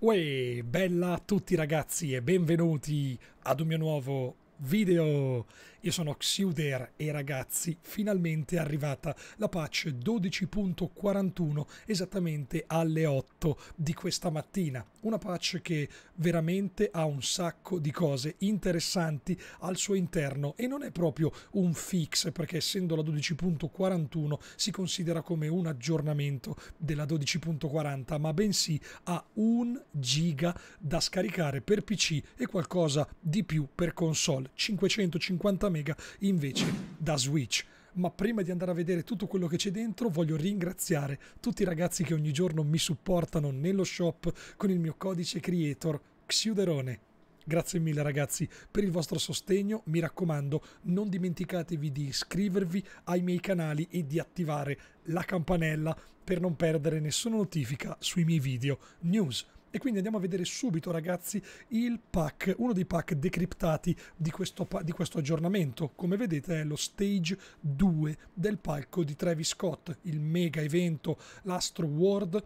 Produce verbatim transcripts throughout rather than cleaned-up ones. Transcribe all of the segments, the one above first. Uè, bella a tutti ragazzi e benvenuti ad un mio nuovo video. Io sono Xuder e ragazzi, finalmente è arrivata la patch dodici punto quarantuno esattamente alle otto di questa mattina. Una patch che veramente ha un sacco di cose interessanti al suo interno e non è proprio un fix, perché essendo la dodici punto quarantuno si considera come un aggiornamento della dodici punto quaranta, ma bensì ha un giga da scaricare per P C e qualcosa di più per console, cinquecentocinquanta mega invece da Switch. Ma prima di andare a vedere tutto quello che c'è dentro, voglio ringraziare tutti i ragazzi che ogni giorno mi supportano nello shop con il mio codice creator Xuderone. Grazie mille ragazzi per il vostro sostegno, mi raccomando non dimenticatevi di iscrivervi ai miei canali e di attivare la campanella per non perdere nessuna notifica sui miei video news. E quindi andiamo a vedere subito ragazzi il pack, uno dei pack decriptati di questo, di questo aggiornamento. Come vedete è lo stage due del palco di Travis Scott, il mega evento, l'Astro World,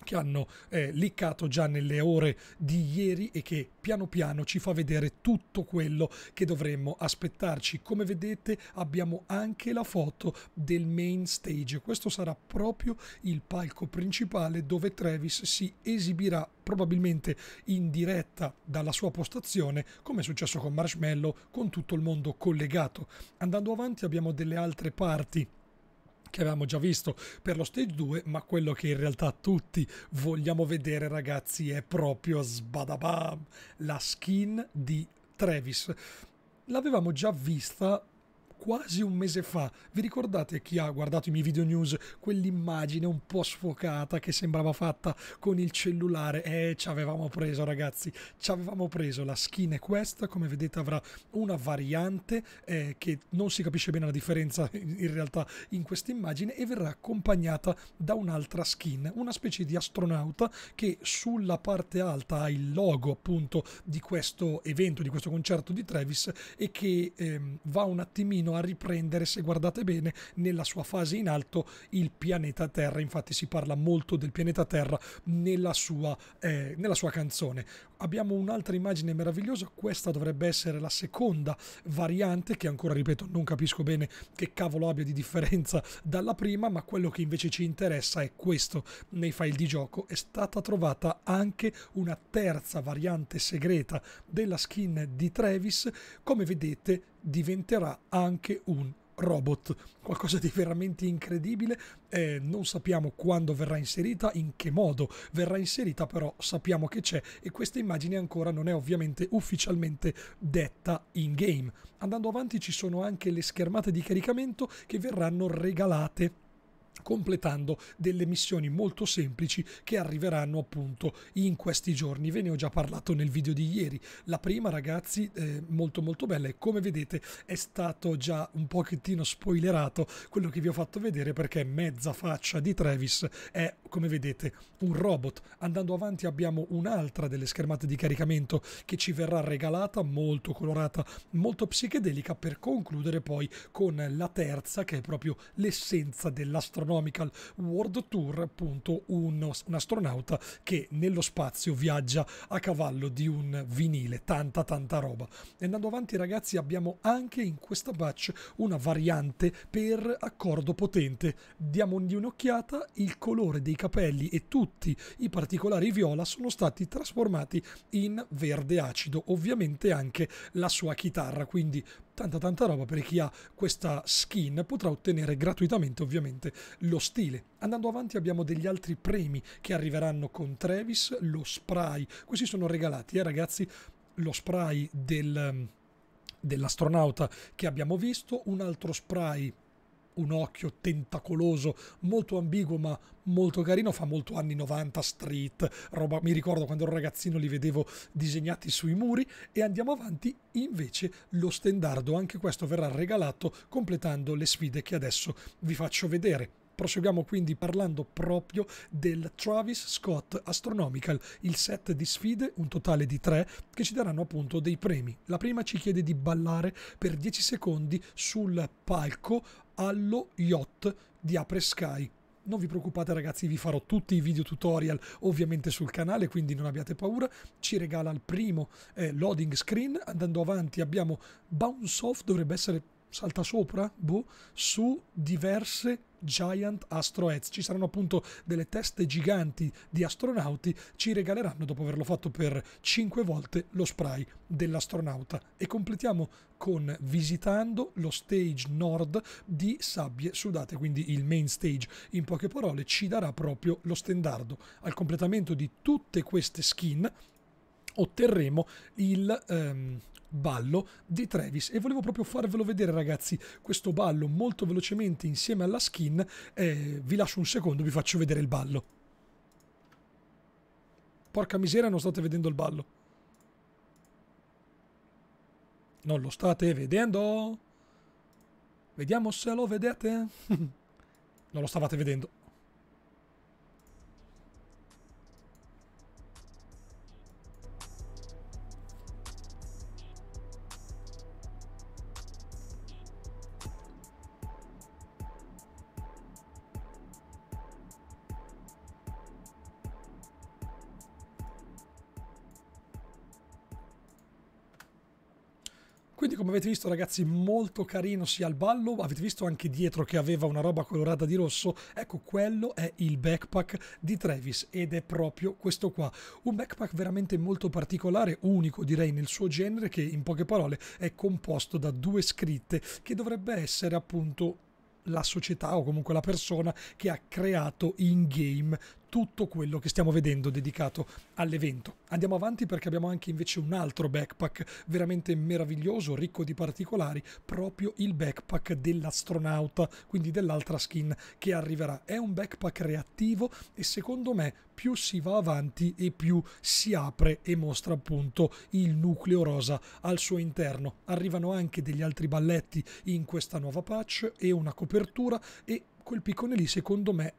che hanno eh, leakato già nelle ore di ieri e che piano piano ci fa vedere tutto quello che dovremmo aspettarci. Come vedete abbiamo anche la foto del main stage, questo sarà proprio il palco principale dove Travis si esibirà, probabilmente in diretta dalla sua postazione, come è successo con Marshmello, con tutto il mondo collegato. Andando avanti abbiamo delle altre parti che avevamo già visto per lo stage due, ma quello che in realtà tutti vogliamo vedere ragazzi è proprio sbadabam, la skin di Travis. L'avevamo già vista quasi un mese fa, vi ricordate, chi ha guardato i miei video news, quell'immagine un po' sfocata che sembrava fatta con il cellulare? Eh, ci avevamo preso ragazzi, ci avevamo preso. La skin è questa, come vedete avrà una variante eh, che non si capisce bene la differenza in realtà in questa immagine, e verrà accompagnata da un'altra skin, una specie di astronauta che sulla parte alta ha il logo appunto di questo evento, di questo concerto di Travis, e che ehm, va un attimino a riprendere, se guardate bene nella sua fase in alto, il pianeta Terra. Infatti si parla molto del pianeta Terra nella sua, eh, nella sua canzone. Abbiamo un'altra immagine meravigliosa, questa dovrebbe essere la seconda variante, che ancora ripeto non capisco bene che cavolo abbia di differenza dalla prima, ma quello che invece ci interessa è questo. Nei file di gioco è stata trovata anche una terza variante segreta della skin di Travis, come vedete diventerà anche un robot, qualcosa di veramente incredibile. Eh, non sappiamo quando verrà inserita, in che modo verrà inserita, però sappiamo che c'è, e questa immagine ancora non è ovviamente ufficialmente detta in game. Andando avanti ci sono anche le schermate di caricamento che verranno regalate completando delle missioni molto semplici che arriveranno appunto in questi giorni. Ve ne ho già parlato nel video di ieri. La prima ragazzi eh, molto molto bella, e come vedete è stato già un pochettino spoilerato quello che vi ho fatto vedere, perché mezza faccia di Travis è, come vedete, un robot. Andando avanti abbiamo un'altra delle schermate di caricamento che ci verrà regalata, molto colorata, molto psichedelica, per concludere poi con la terza, che è proprio l'essenza dell'astronomia World Tour, appunto un, un astronauta che nello spazio viaggia a cavallo di un vinile, tanta tanta roba. Andando avanti ragazzi abbiamo anche in questa patch una variante per accordo potente, diamogli un'occhiata. Il colore dei capelli e tutti i particolari viola sono stati trasformati in verde acido, ovviamente anche la sua chitarra, quindi tanta tanta roba. Per chi ha questa skin potrà ottenere gratuitamente ovviamente lo stile. Andando avanti abbiamo degli altri premi che arriveranno con Travis, lo spray, questi sono regalati eh ragazzi, lo spray del, dell'astronauta che abbiamo visto, un altro spray, un occhio tentacoloso molto ambiguo ma molto carino, fa molto anni novanta street, roba, mi ricordo quando ero ragazzino li vedevo disegnati sui muri. E andiamo avanti, invece lo stendardo, anche questo verrà regalato completando le sfide che adesso vi faccio vedere. Proseguiamo quindi parlando proprio del Travis Scott Astronomical, il set di sfide, un totale di tre, che ci daranno appunto dei premi. La prima ci chiede di ballare per dieci secondi sul palco allo yacht di Après Sky. Non vi preoccupate ragazzi, vi farò tutti i video tutorial ovviamente sul canale, quindi non abbiate paura. Ci regala il primo eh, loading screen. Andando avanti abbiamo Bounce Off, dovrebbe essere salta sopra, boh, su diverse Giant Astro Heads. Ci saranno appunto delle teste giganti di astronauti, ci regaleranno, dopo averlo fatto per cinque volte, lo spray dell'astronauta. E completiamo con visitando lo stage nord di sabbie sudate, quindi il main stage. In poche parole ci darà proprio lo stendardo. Al completamento di tutte queste skin otterremo il ehm, ballo di Travis, e volevo proprio farvelo vedere ragazzi questo ballo molto velocemente insieme alla skin. Eh, vi lascio un secondo, vi faccio vedere il ballo. Porca miseria, non state vedendo il ballo, non lo state vedendo, vediamo se lo vedete. Non lo stavate vedendo. Quindi come avete visto ragazzi, molto carino sia il ballo, avete visto anche dietro che aveva una roba colorata di rosso, ecco quello è il backpack di Travis ed è proprio questo qua, un backpack veramente molto particolare, unico direi nel suo genere, che in poche parole è composto da due scritte che dovrebbe essere appunto la società o comunque la persona che ha creato in game tutto quello che stiamo vedendo dedicato all'evento. Andiamo avanti perché abbiamo anche invece un altro backpack veramente meraviglioso, ricco di particolari, proprio il backpack dell'astronauta, quindi dell'altra skin che arriverà. È un backpack reattivo e secondo me più si va avanti e più si apre e mostra appunto il nucleo rosa al suo interno. Arrivano anche degli altri balletti in questa nuova patch e una copertura, e quel piccone lì secondo me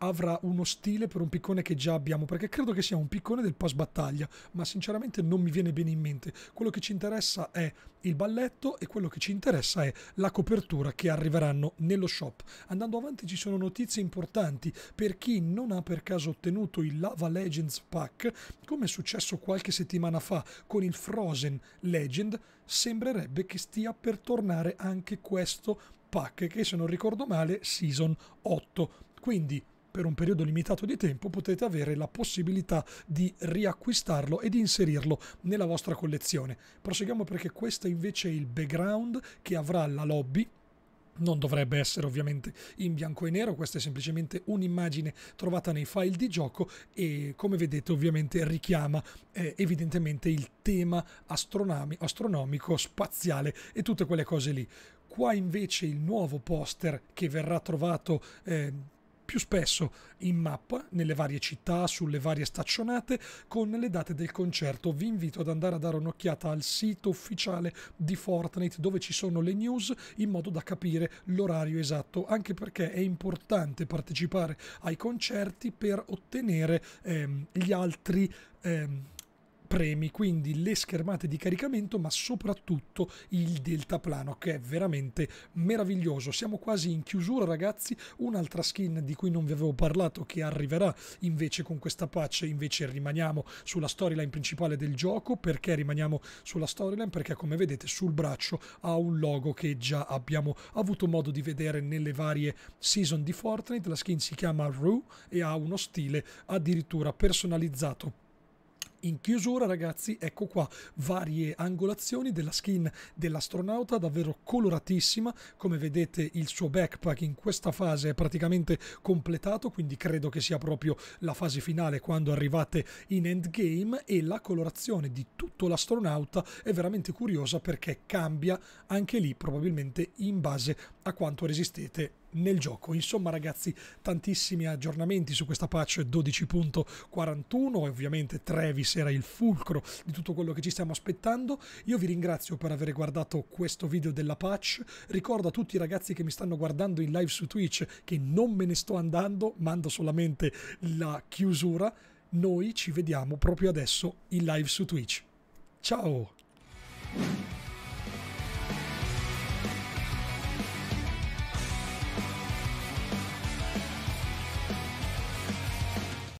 avrà uno stile per un piccone che già abbiamo, perché credo che sia un piccone del pass battaglia, ma sinceramente non mi viene bene in mente. Quello che ci interessa è il balletto e quello che ci interessa è la copertura che arriveranno nello shop. Andando avanti ci sono notizie importanti per chi non ha per caso ottenuto il Lava Legends pack, come è successo qualche settimana fa con il Frozen Legend. Sembrerebbe che stia per tornare anche questo pack, che se non ricordo male season otto, quindi per un periodo limitato di tempo potete avere la possibilità di riacquistarlo e di inserirlo nella vostra collezione. Proseguiamo perché questo invece è il background che avrà la lobby. Non dovrebbe essere ovviamente in bianco e nero, questa è semplicemente un'immagine trovata nei file di gioco e come vedete ovviamente richiama eh, evidentemente il tema astronomico, spaziale e tutte quelle cose lì. Qua invece il nuovo poster che verrà trovato eh, più spesso in mappa, nelle varie città, sulle varie staccionate, con le date del concerto. Vi invito ad andare a dare un'occhiata al sito ufficiale di Fortnite dove ci sono le news, in modo da capire l'orario esatto, anche perché è importante partecipare ai concerti per ottenere ehm, gli altri ehm, premi, quindi le schermate di caricamento, ma soprattutto il deltaplano che è veramente meraviglioso. Siamo quasi in chiusura ragazzi, un'altra skin di cui non vi avevo parlato che arriverà invece con questa patch, invece rimaniamo sulla storyline principale del gioco. Perché rimaniamo sulla storyline? Perché come vedete sul braccio ha un logo che già abbiamo avuto modo di vedere nelle varie season di Fortnite. La skin si chiama Roo e ha uno stile addirittura personalizzato. In chiusura ragazzi, ecco qua varie angolazioni della skin dell'astronauta, davvero coloratissima. Come vedete il suo backpack in questa fase è praticamente completato, quindi credo che sia proprio la fase finale quando arrivate in endgame, e la colorazione di tutto l'astronauta è veramente curiosa perché cambia anche lì probabilmente in base a quanto resistete nel gioco. Insomma ragazzi, tantissimi aggiornamenti su questa patch dodici punto quarantuno e ovviamente Travis era il fulcro di tutto quello che ci stiamo aspettando. Io vi ringrazio per aver guardato questo video della patch, ricordo a tutti i ragazzi che mi stanno guardando in live su Twitch che non me ne sto andando, mando solamente la chiusura, noi ci vediamo proprio adesso in live su Twitch. Ciao!